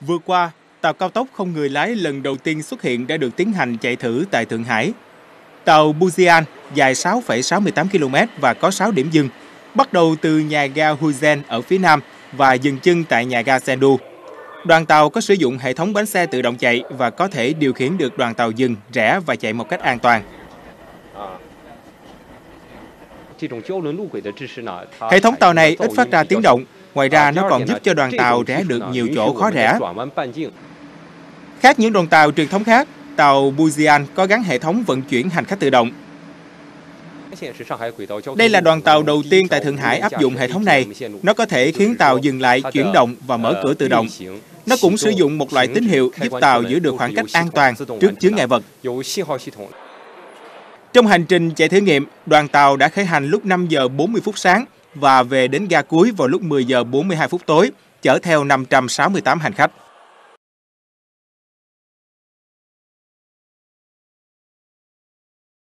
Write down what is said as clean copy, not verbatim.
Vừa qua, tàu cao tốc không người lái lần đầu tiên xuất hiện đã được tiến hành chạy thử tại Thượng Hải. Tàu Pujiang dài 6,68 km và có 6 điểm dừng, bắt đầu từ nhà ga Huizen ở phía nam và dừng chân tại nhà ga Sendu. Đoàn tàu có sử dụng hệ thống bánh xe tự động chạy và có thể điều khiển được đoàn tàu dừng, rẽ và chạy một cách an toàn. Hệ thống tàu này ít phát ra tiếng động, ngoài ra nó còn giúp cho đoàn tàu rẽ được nhiều chỗ khó rẽ. Khác những đoàn tàu truyền thống khác, tàu Busan có gắn hệ thống vận chuyển hành khách tự động. Đây là đoàn tàu đầu tiên tại Thượng Hải áp dụng hệ thống này. Nó có thể khiến tàu dừng lại, chuyển động và mở cửa tự động. Nó cũng sử dụng một loại tín hiệu giúp tàu giữ được khoảng cách an toàn trước chướng ngại vật. Trong hành trình chạy thử nghiệm, đoàn tàu đã khởi hành lúc 5 giờ 40 phút sáng và về đến ga cuối vào lúc 10 giờ 42 phút tối, chở theo 568 hành khách.